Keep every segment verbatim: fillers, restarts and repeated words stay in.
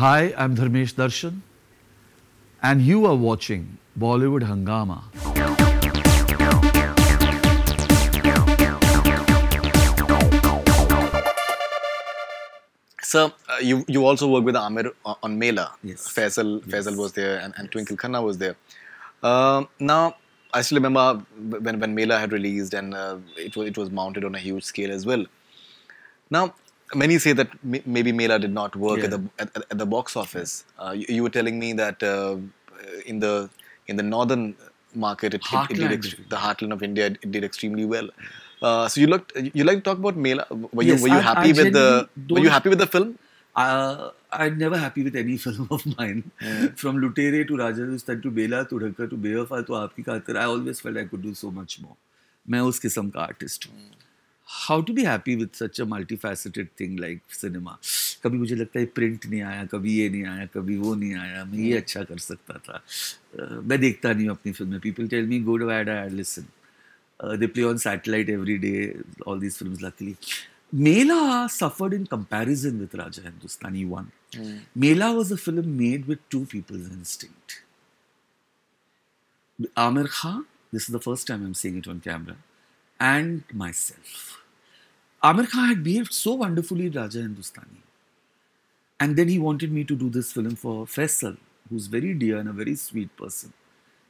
Hi, I'm Dharmesh Darshan and you are watching Bollywood Hungama. Sir, uh, you, you also work with Aamir on Mela. Yes. Faisal, yes. Faisal was there and, and Twinkle Khanna was there. Uh, now, I still remember when, when Mela had released and uh, it, was, it was mounted on a huge scale as well. Now, many say that maybe Mela did not work yeah. at, the, at, at the box office. Uh, you, you were telling me that uh, in the in the northern market, it, it, it did the heartland of India, it did extremely well. Uh, so you looked, you like to talk about Mela. Were yes, you were you I, happy I with the Were you happy with the film? Uh, I'm never happy with any film of mine. Yeah. From Lootera to Raja Hindustani to Mela to Dhadkan to Bewafaa to Aap Ki Khatir, I always felt I could do so much more. मैं उस किस्म का artist हूँ. How to be happy with such a multifaceted thing like cinema? कभी मुझे लगता है print नहीं आया, कभी ये नहीं आया, कभी वो नहीं आया. मैं ये अच्छा कर सकता था. uh, मैं देखता नहीं हूँ अपनी फिल्में. People tell me good, bad, I listen. Uh, they play on satellite every day. All these films, luckily. Mela suffered in comparison with Raja Hindustani one. Mm. Mela was a film made with two people's instinct. Aamir Khan, this is the first time I'm saying it on camera, and myself. Aamir Khan had behaved so wonderfully in Raja Hindustani. And then he wanted me to do this film for Faisal, who's very dear and a very sweet person.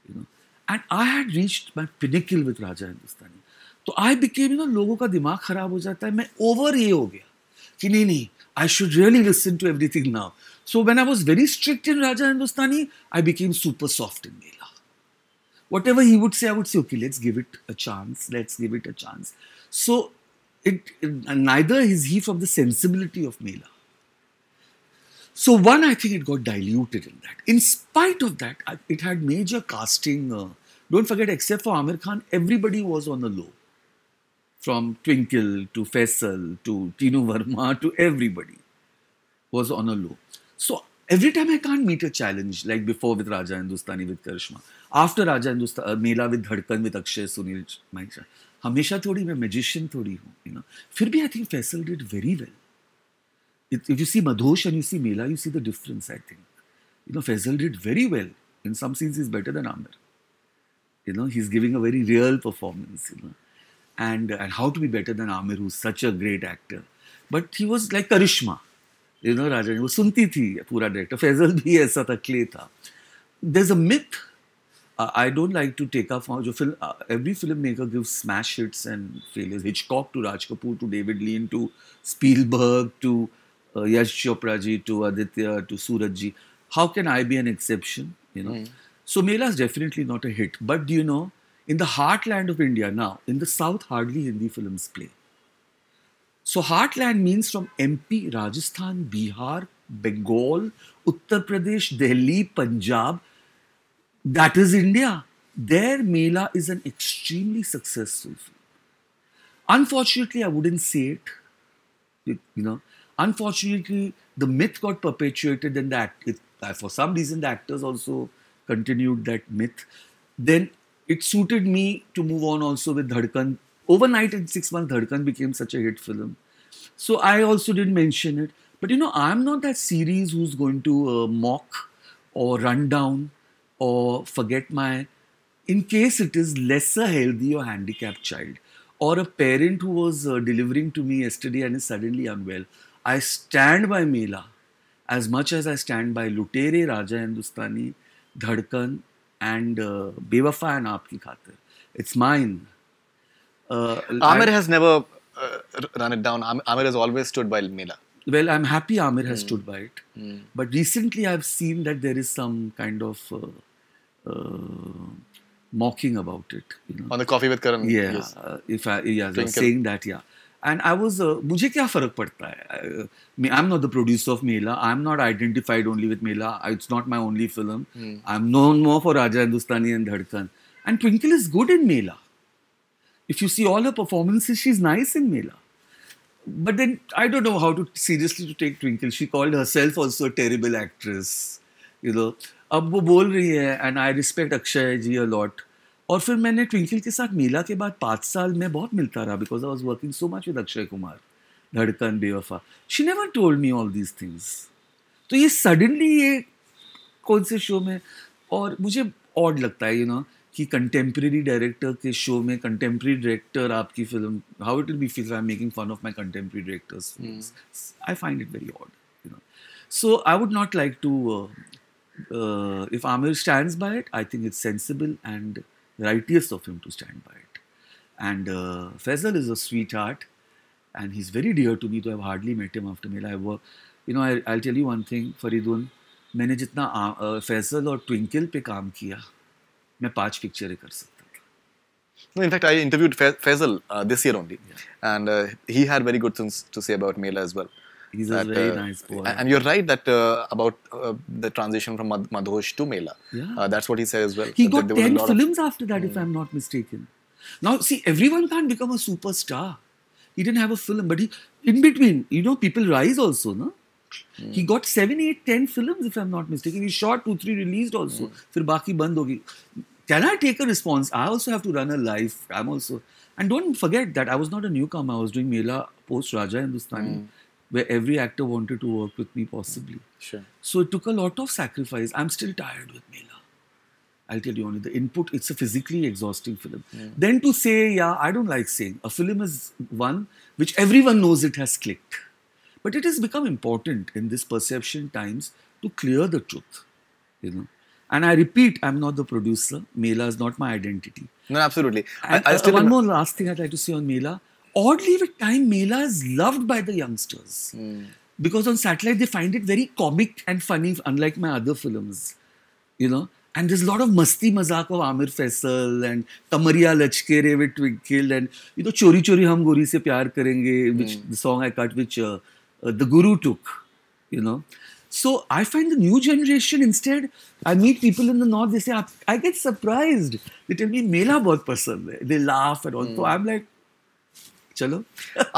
You know. And I had reached my pinnacle with Raja Hindustani. So I became, you know, लोगों का दिमाग खराब हो जाता है. मैं over ये हो गया कि नहीं नहीं, I should really listen to everything now. So when I was very strict in Raja Hindustani, I became super soft in Mela. Whatever he would say, I would say, okay, let's give it a chance. Let's give it a chance. So it, it neither is he from the sensibility of Mela. So one, I think it got diluted in that. In spite of that, it had major casting. Uh, don't forget, except for Aamir Khan, everybody was on the low. From Twinkle to Faisal to Tinu Varma to everybody was on a low. So every time I can't meet a challenge, like before with Raja Hindustani with Karishma, after Raja Hindustani, uh, Mela with Dhadkan with Akshay, Sunil, my child. Hamesha thodi, main magician thodi hoon, you know. Phir bhi I think Faisal did very well. If you see Madhosh and you see Mela, you see the difference, I think. You know, Faisal did very well. In some scenes, he's better than Aamir. You know, he's giving a very real performance, you know. And, and how to be better than Aamir, who's such a great actor. But he was like Karishma. You know, Raja, he was sunti thi, pura director. Faisal bhi aisa tha, clay tha. There's a myth. Uh, I don't like to take off. Film, uh, every filmmaker gives smash hits and failures. Hitchcock to Raj Kapoor to David Lean to Spielberg to... Uh, Yash Chopra ji to Aditya to Suraj ji. How can I be an exception? You know. Mm. So Mela is definitely not a hit. But do you know, in the heartland of India now, in the south, hardly Hindi films play. So heartland means from M P, Rajasthan, Bihar, Bengal, Uttar Pradesh, Delhi, Punjab. That is India. There Mela is an extremely successful film. Unfortunately, I wouldn't say it. You know. Unfortunately, the myth got perpetuated and that it, for some reason the actors also continued that myth. Then it suited me to move on also with Dhadkan. Overnight in six months, Dhadkan became such a hit film. So I also didn't mention it. But you know, I'm not that series who's going to uh, mock or run down or forget my... In case it is lesser healthy or handicapped child or a parent who was uh, delivering to me yesterday and is suddenly unwell. I stand by Mela as much as I stand by Lootera, Raja Hindustani, Dhadkan and uh, Bewafaa and Aap Ki Khatir. It's mine. Uh, Aamir I, has never uh, run it down. Aamir has always stood by Mela. Well, I'm happy Aamir has mm. stood by it. Mm. But recently I've seen that there is some kind of uh, uh, mocking about it. You know? On the Coffee with Karan. Yeah, yes. uh, if I, yeah, they're saying that, yeah. And I was, uh, मुझे क्या फर्क पड़ता है? I, I'm not the producer of Mela. I'm not identified only with Mela. It's not my only film. Mm. I'm known more for Raja Hindustani and Dhadkan. And Twinkle is good in Mela. If you see all her performances, she's nice in Mela. But then I don't know how to seriously to take Twinkle. She called herself also a terrible actress. You know, अब वो बोल रही है, and I respect Akshay ji a lot. और फिर मैंने twinkle के साथ मेला के बाद पाँच साल में बहुत मिलता रहा because I was working so much with Akshay Kumar Dhadkan बेवफा she never told me all these things तो ये सडनली ये कौन से शो में, और मुझे ऑड लगता है यू नो कि कंटेम्प्रेरी डायरेक्टर के शो में कंटेम्प्रेरी डायरेक्टर आपकी film, how it will be feel I am making fun of my contemporary directors, I find it very odd you know. So I would not like to, if Aamir stands by it I think it's sensible and righteous of him to stand by it. And uh, Faisal is a sweetheart, and he's very dear to me. Though I've hardly met him after Mela. I work, you know, I, I'll tell you one thing, Faridun. मैंने जितना uh, Faisal और Twinkle पे काम किया, मैं पांच pictures कर सकता था. No, in fact, I interviewed Faisal uh, this year only, yeah. and uh, he had very good things to say about Mela as well. He's that, a very uh, nice boy. And you're right that uh, about uh, the transition from Madhosh to Mela. Yeah. Uh, that's what he said as well. He got ten films of, after that, mm. if I'm not mistaken. Now see, everyone can't become a superstar. He didn't have a film, but he, in between, you know, people rise also, no? Mm. He got seven, eight, ten films, if I'm not mistaken. He shot two, three, released also. फिर बाकी बंद हो गई. Can I take a response? I also have to run a life. I'm also, and don't forget that I was not a newcomer. I was doing Mela post Raja Hindustani, mm. where every actor wanted to work with me possibly. Sure. So it took a lot of sacrifice. I'm still tired with Mela. I'll tell you only the input. It's a physically exhausting film. Yeah. Then to say, yeah, I don't like saying a film is one which everyone knows it has clicked, but it has become important in this perception times to clear the truth, you know. And I repeat, I'm not the producer. Mela is not my identity. No, absolutely. And I, I still uh, one more last thing I'd like to say on Mela. Oddly, at time Mela is loved by the youngsters mm. because on satellite they find it very comic and funny, unlike my other films, you know. And there's a lot of masti mazak of Aamir Faisal and Kamariya Lachke Re with Twinkle and you know Chori Chori Hum Gori Se Pyar Karenge, which mm. the song I cut, which uh, uh, the Guru took, you know. So I find the new generation instead. I meet people in the north. They say I get surprised. They tell me Mela bahut pasand hai. They laugh and all. Mm. So I'm like, chalo.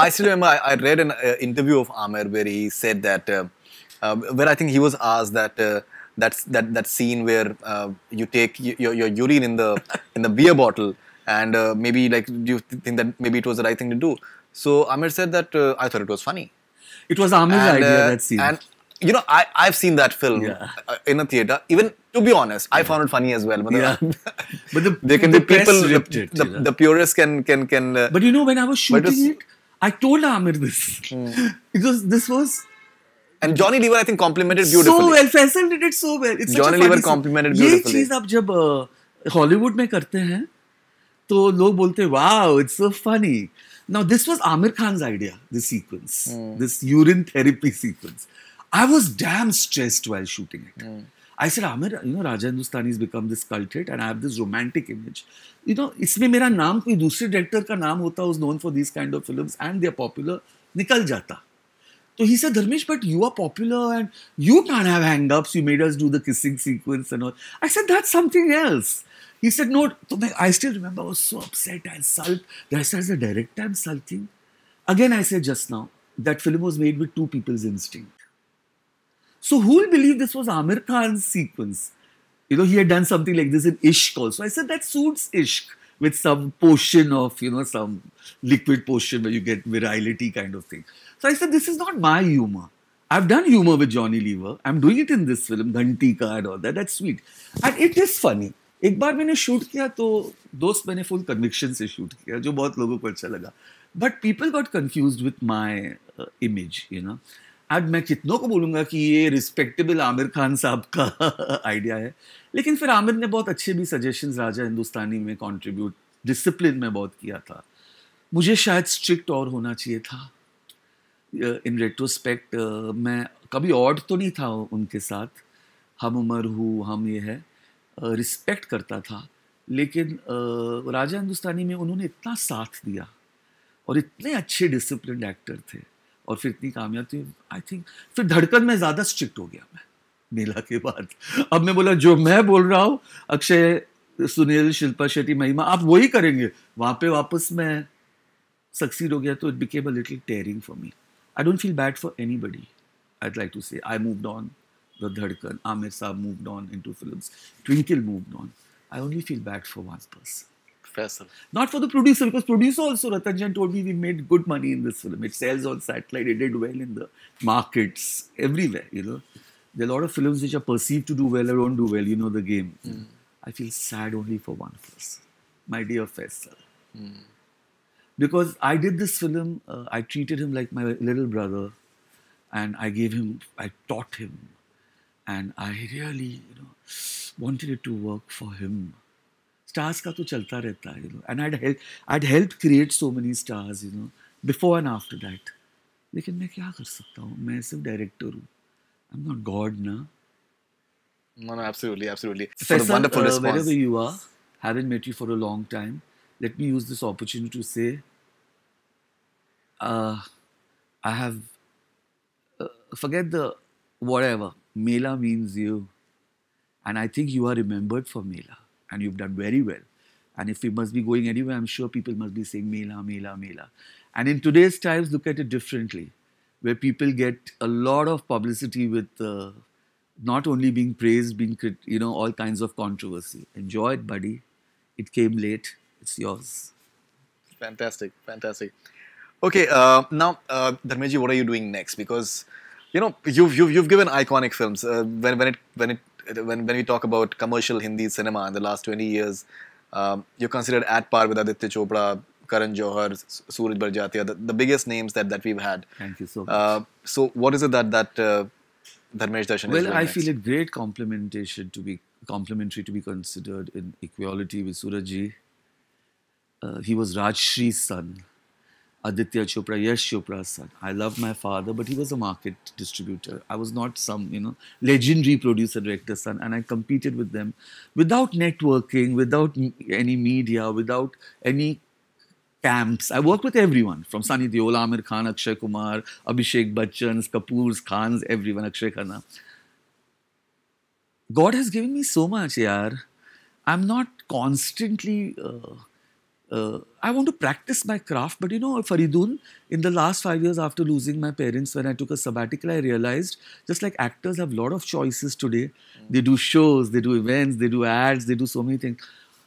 I still remember I, I read an uh, interview of Aamir where he said that uh, uh, where I think he was asked that. Uh, That's that that scene where uh, you take your your urine in the in the beer bottle and uh, maybe like do you think that maybe it was the right thing to do? So Aamir said that uh, I thought it was funny. It was Aamir's and, idea uh, that scene. And you know I I've seen that film yeah. in a theater. Even to be honest, yeah. I found it funny as well. But yeah. but the, they can the, the people the, the, the purists can can can. Uh, but you know when I was shooting it, was, it I told Aamir this hmm. because this was. And Johnny Lever, I think, complimented beautifully. So well, Faisal did it so well. It's Johnny Lever complimented beautifully. ये चीज़ आप जब Hollywood में करते हैं, तो लोग बोलते हैं, wow, it's so funny. Now this was Aamir Khan's idea, this sequence, mm. this urine therapy sequence. I was damn stressed while shooting it. Mm. I said, Aamir, you know, Raja Hindustani has become this cult hit, and I have this romantic image. You know, इसमें मेरा नाम कोई दूसरे director का नाम होता, who's known for these kind of films, and they are popular, निकल जाता. So he said, Dharmesh, but you are popular and you can't have hang-ups. You made us do the kissing sequence and all. I said, that's something else. He said, no. So I still remember I was so upset and sulked. Then I said, as a director, I'm sulking. Again, I said just now, that film was made with two people's instinct. So who will believe this was Aamir Khan's sequence? You know, he had done something like this in Ishq also. I said, that suits Ishq with some portion of, you know, some liquid portion where you get virility kind of thing. So I said, this is not my humor. I've done humor with Johnny Lever. I'm doing it in this film, Ghanti Ka and all that. That's sweet. And it is funny. एक बार मैंने shoot किया तो दोस्त मैंने full conviction से shoot किया जो बहुत लोगों को अच्छा लगा. But people got confused with my uh, image, you know. अब मैं कितनों को बोलूँगा कि ये respectable आमिर खान साहब का idea है. लेकिन फिर आमिर ने बहुत अच्छे भी suggestions राजा हिंदुस्तानी में contribute, discipline में बहुत किया था. मुझे शायद strict और होना चाहिए था. इन रेट्रोस्पेक्ट मैं कभी ऑड तो नहीं था उनके साथ, हम उम्र हूँ हम ये है, रिस्पेक्ट करता था. लेकिन राजा हिंदुस्तानी में उन्होंने इतना साथ दिया और इतने अच्छे डिसिप्लिन एक्टर थे और फिर इतनी कामयाब थी. आई थिंक फिर धड़कन में ज़्यादा स्ट्रिक्ट हो गया मैं मेला के बाद. अब मैं बोला जो मैं बोल रहा हूँ अक्षय, सुनील, शिल्पा शेट्टी, महिमा, आप वही करेंगे. वहाँ पर वापस मैं सक्सीड हो गया तो it became a little tiring for me. I don't feel bad for anybody. I'd like to say I moved on. The Dhadkan, Aamir Saab moved on into films. Twinkle moved on. I only feel bad for one person. Faisal. Not for the producer, because producer also Ratan Jain told me we made good money in this film. It sells on satellite. It did well in the markets everywhere. You know, There are a lot of films which are perceived to do well or don't do well. You know the game. Mm. I feel sad only for one person. My dear Faisal. Mm. Because I did this film, uh, I treated him like my little brother. And I gave him, I taught him. And I really, you know, wanted it to work for him. Stars ka to chalta rehta, you know. And I'd, help, I'd helped create so many stars, you know, before and after that. Lekin main kya kar sakta hoon? Main sirf director hoon. I'm not God, na? No, no, absolutely, absolutely. For the wonderful uh, response. Wherever you are, haven't met you for a long time. Let me use this opportunity to say, uh, I have, uh, forget the whatever, Mela means you. And I think you are remembered for Mela. And you've done very well. And if we must be going anywhere, I'm sure people must be saying Mela, Mela, Mela. And in today's times, look at it differently. Where people get a lot of publicity with uh, not only being praised, being, crit you know, all kinds of controversy. Enjoy it, buddy. It came late. It's yours. Fantastic. Fantastic. Okay. Uh, now, uh, Dharmesh ji, what are you doing next? Because, you know, you've, you've, you've given iconic films. Uh, when, when, it, when, it, when, when we talk about commercial Hindi cinema in the last twenty years, um, you're considered at par with Aditya Chopra, Karan Johar, Suraj Bharjatya, the, the biggest names that, that we've had. Thank you so much. Uh, so what is it that, that uh, Dharmesh Darshan well, is Well, I next? feel a great complimentation to be, complimentary to be considered in equality with Surajji. Uh, he was Rajshri's son, Aditya Chopra, Yash Chopra's son. I love my father, but he was a market distributor. I was not some, you know, legendary producer director's son, and I competed with them without networking, without any media, without any camps. I worked with everyone from Sunny Deol, Aamir Khan, Akshay Kumar, Abhishek Bachchan's, Kapoor's, Khan's, everyone, Akshay Khanna. God has given me so much, yaar. I'm not constantly... Uh, uh, I want to practice my craft, but you know, Faridun, in the last five years after losing my parents, when I took a sabbatical, I realized, just like actors have a lot of choices today. They do shows, they do events, they do ads, they do so many things.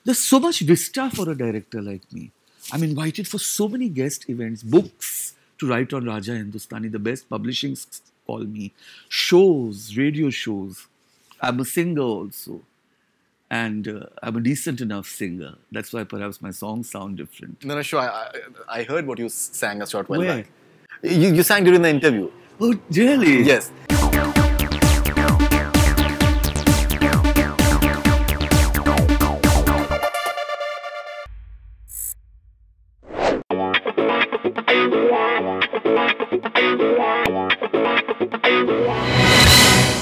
There's so much vista for a director like me. I'm invited for so many guest events, books to write on Raja Hindustani, the best publishing call me, shows, radio shows. I'm a singer also, and uh, I'm a decent enough singer. That's why perhaps my songs sound different. No, no, sure. I, I, I heard what you sang a short while back. You, you sang during the interview. Oh, really? Yes.